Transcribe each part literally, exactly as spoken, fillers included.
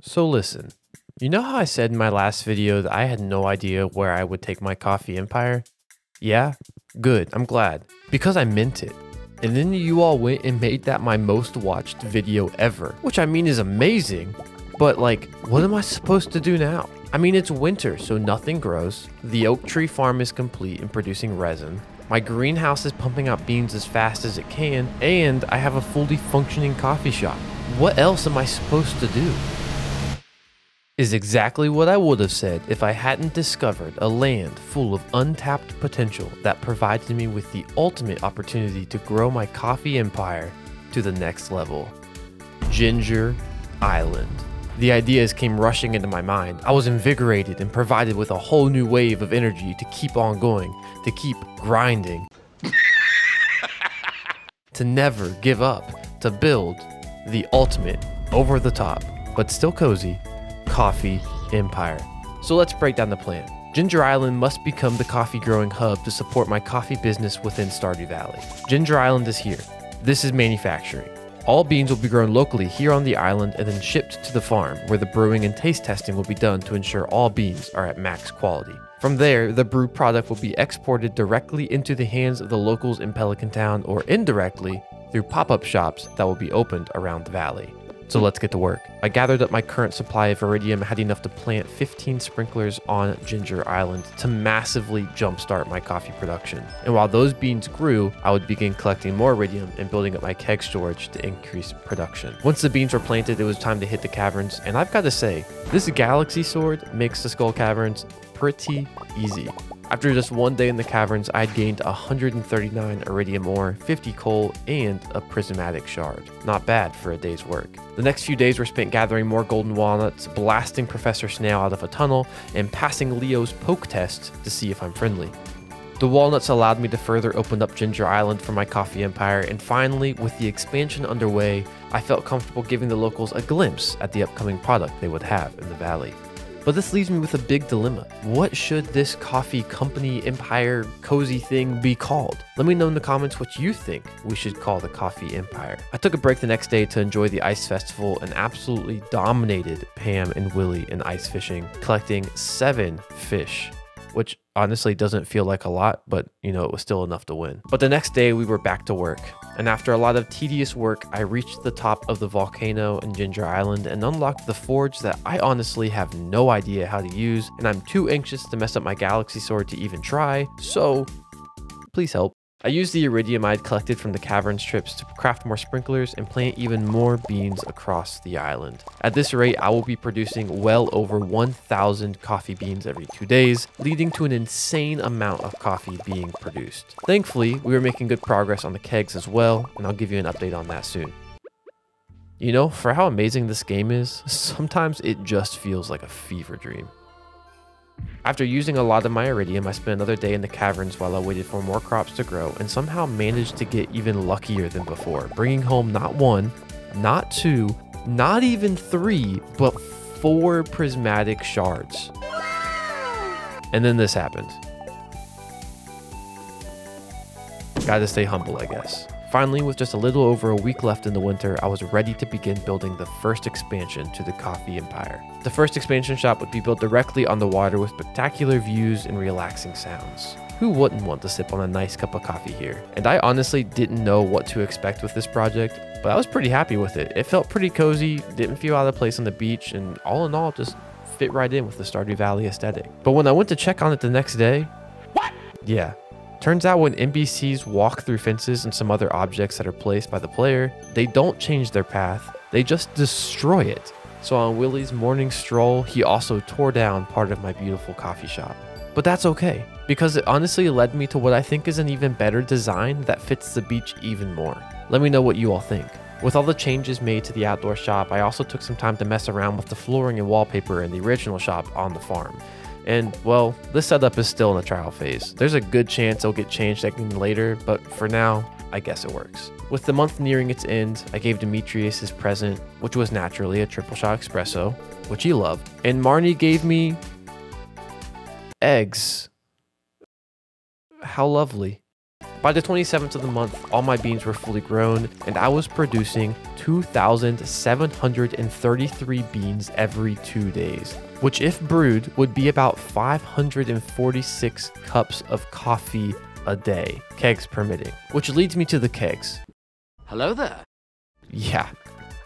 So listen, you know how I said in my last video that I had no idea where I would take my coffee empire? Yeah? Good, I'm glad. Because I meant it. And then you all went and made that my most watched video ever. Which I mean is amazing. But like, what am I supposed to do now? I mean, it's winter, so nothing grows. The oak tree farm is complete and producing resin. My greenhouse is pumping out beans as fast as it can, and I have a fully functioning coffee shop. What else am I supposed to do? Is exactly what I would have said if I hadn't discovered a land full of untapped potential that provided me with the ultimate opportunity to grow my coffee empire to the next level. Ginger Island. The ideas came rushing into my mind. I was invigorated and provided with a whole new wave of energy to keep on going, to keep grinding, to never give up, to build the ultimate, over the top, but still cozy, coffee empire. So let's break down the plan. Ginger Island must become the coffee growing hub to support my coffee business within Stardew Valley. Ginger Island is here. This is manufacturing. All beans will be grown locally here on the island and then shipped to the farm, where the brewing and taste testing will be done to ensure all beans are at max quality. From there, the brewed product will be exported directly into the hands of the locals in Pelican Town, or indirectly through pop-up shops that will be opened around the valley. So let's get to work. I gathered up my current supply of iridium, had enough to plant fifteen sprinklers on Ginger Island to massively jumpstart my coffee production. And while those beans grew, I would begin collecting more iridium and building up my keg storage to increase production. Once the beans were planted, it was time to hit the caverns. And I've got to say, this galaxy sword makes the skull caverns pretty easy. After just one day in the caverns, I had gained one hundred thirty-nine iridium ore, fifty coal, and a prismatic shard. Not bad for a day's work. The next few days were spent gathering more golden walnuts, blasting Professor Snell out of a tunnel, and passing Leo's poke test to see if I'm friendly. The walnuts allowed me to further open up Ginger Island for my coffee empire, and finally, with the expansion underway, I felt comfortable giving the locals a glimpse at the upcoming product they would have in the valley. But this leaves me with a big dilemma. What should this coffee company empire cozy thing be called? Let me know in the comments what you think we should call the coffee empire. I took a break the next day to enjoy the ice festival and absolutely dominated Pam and Willie in ice fishing, collecting seven fish, which honestly doesn't feel like a lot, but you know, it was still enough to win. But the next day we were back to work. And after a lot of tedious work, I reached the top of the volcano in Ginger Island and unlocked the forge that I honestly have no idea how to use, and I'm too anxious to mess up my galaxy sword to even try, so please help. I used the iridium I had collected from the caverns trips to craft more sprinklers and plant even more beans across the island. At this rate, I will be producing well over one thousand coffee beans every two days, leading to an insane amount of coffee being produced. Thankfully, we were making good progress on the kegs as well, and I'll give you an update on that soon. You know, for how amazing this game is, sometimes it just feels like a fever dream. After using a lot of my iridium, I spent another day in the caverns while I waited for more crops to grow and somehow managed to get even luckier than before, bringing home not one, not two, not even three, but four prismatic shards. And then this happened. Gotta stay humble, I guess. Finally, with just a little over a week left in the winter, I was ready to begin building the first expansion to the coffee empire. The first expansion shop would be built directly on the water with spectacular views and relaxing sounds. Who wouldn't want to sip on a nice cup of coffee here? And I honestly didn't know what to expect with this project, but I was pretty happy with it. It felt pretty cozy, didn't feel out of place on the beach, and all in all, just fit right in with the Stardew Valley aesthetic. But when I went to check on it the next day, what? Yeah. Turns out when N P Cs walk through fences and some other objects that are placed by the player, they don't change their path, they just destroy it. So on Willie's morning stroll, he also tore down part of my beautiful coffee shop. But that's okay, because it honestly led me to what I think is an even better design that fits the beach even more. Let me know what you all think. With all the changes made to the outdoor shop, I also took some time to mess around with the flooring and wallpaper in the original shop on the farm. And well, this setup is still in the trial phase. There's a good chance it'll get changed again later, but for now, I guess it works. With the month nearing its end, I gave Demetrius his present, which was naturally a triple shot espresso, which he loved. And Marnie gave me eggs. How lovely. By the twenty-seventh of the month, all my beans were fully grown and I was producing two thousand seven hundred thirty-three beans every two days, which if brewed would be about five hundred forty-six cups of coffee a day, kegs permitting. Which leads me to the kegs. Hello there. Yeah,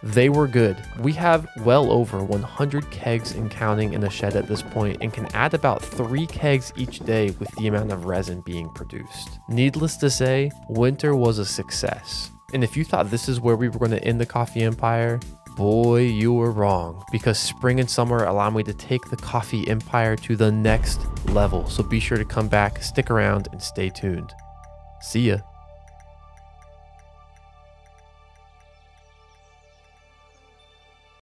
they were good. We have well over one hundred kegs and counting in the shed at this point and can add about three kegs each day with the amount of resin being produced. Needless to say, winter was a success. And if you thought this is where we were going to end the coffee empire, boy, you were wrong, because spring and summer allow me to take the coffee empire to the next level. So be sure to come back, stick around, and stay tuned. See ya.